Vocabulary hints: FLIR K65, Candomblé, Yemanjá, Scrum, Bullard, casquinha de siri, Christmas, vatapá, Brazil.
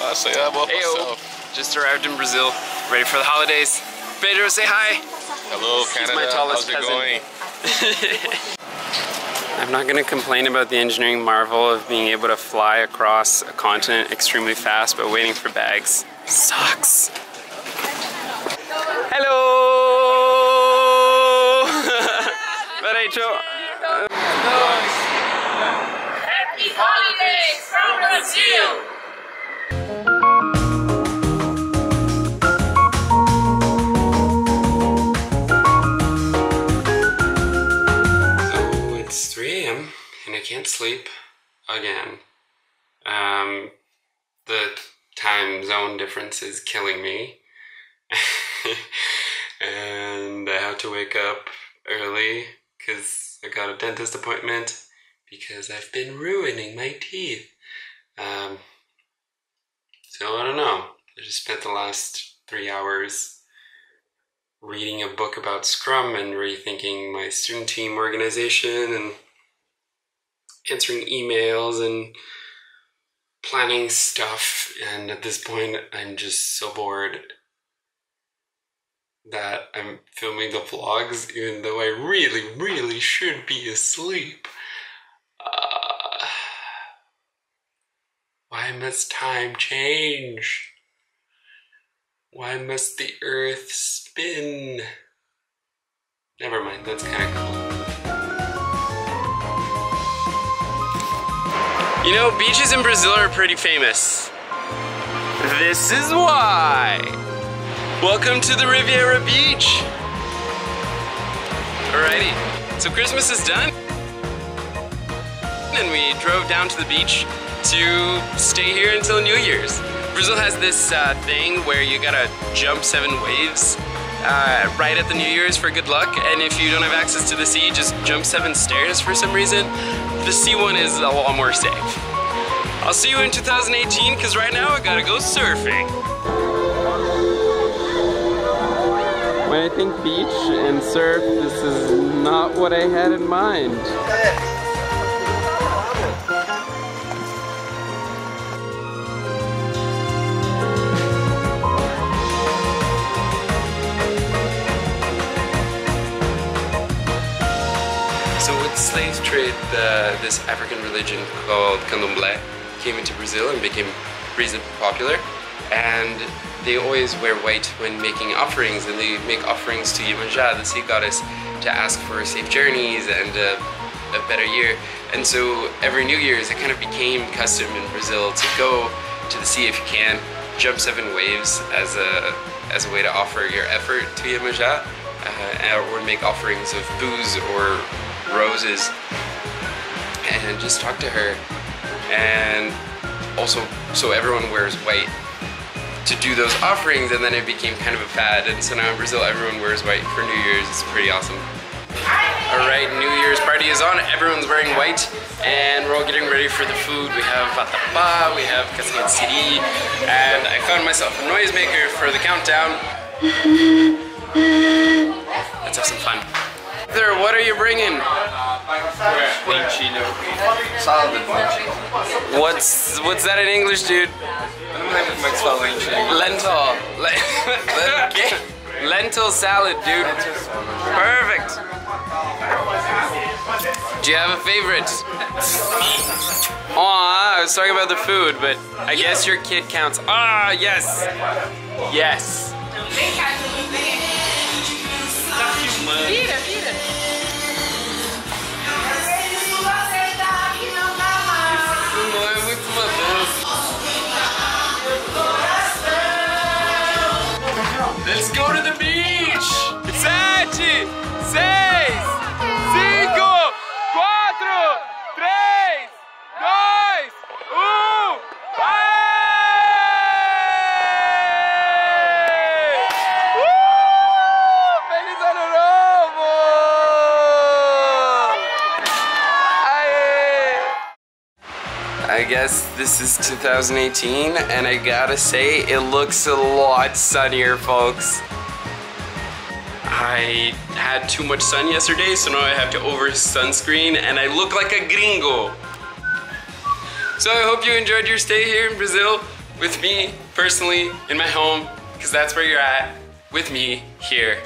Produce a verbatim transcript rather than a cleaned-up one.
Nossa, é boa passão. Just arrived in Brazil, ready for the holidays. Pedro, say hi. Hello, Canada. My tallest How's it cousin. Going? I'm not going to complain about the engineering marvel of being able to fly across a continent extremely fast, but waiting for bags sucks. Hello! Happy holidays from Brazil! Can't sleep again. Um, the time zone difference is killing me. And I have to wake up early because I got a dentist appointment because I've been ruining my teeth. Um, so I don't know. I just spent the last three hours reading a book about Scrum and rethinking my student team organization and answering emails and planning stuff, and at this point I'm just so bored that I'm filming the vlogs even though I really, really should be asleep. Uh, why must time change? Why must the earth spin? Never mind, that's kind of cool. You know, beaches in Brazil are pretty famous. This is why. Welcome to the Riviera Beach. Alrighty, so Christmas is done. And we drove down to the beach to stay here until New Year's. Brazil has this uh, thing where you gotta jump seven waves uh, right at the New Year's for good luck. And if you don't have access to the sea, just jump seven stairs for some reason. The sea one is a lot more safe. I'll see you in two thousand eighteen, because right now I gotta go surfing. When I think beach and surf, this is not what I had in mind. So with slave trade, the, this African religion called Candomblé came into Brazil and became reasonably popular. And they always wear white when making offerings, and they make offerings to Yemanjá, the sea goddess, to ask for safe journeys and a, a better year. And so every New Year's, it kind of became custom in Brazil to go to the sea if you can, jump seven waves as a, as a way to offer your effort to Yemanjá, uh, or make offerings of booze or roses, and just talk to her. And also, so everyone wears white to do those offerings, and then it became kind of a fad, and so now in Brazil everyone wears white for New Year's. It's pretty awesome. Alright, New Year's party is on, everyone's wearing white, and we're all getting ready for the food. We have vatapá, we have casquinha de siri, and I found myself a noisemaker for the countdown. Let's have some fun. What are you bringing? What's what's that in English, dude? Lentil. Lentil salad, dude. Perfect. Do you have a favorite? Aw, I was talking about the food, but I guess your kid counts. Ah, yes. Yes. Vira, vira. Isso não é muito maduro. Let's go to the beach! Sete, seis, cinco, quatro, três, dois, um, vai! I guess this is two thousand eighteen, and I gotta say, it looks a lot sunnier, folks. I had too much sun yesterday, so now I have to over sunscreen, and I look like a gringo. So I hope you enjoyed your stay here in Brazil. with me personally in my home, because that's where you're at with me here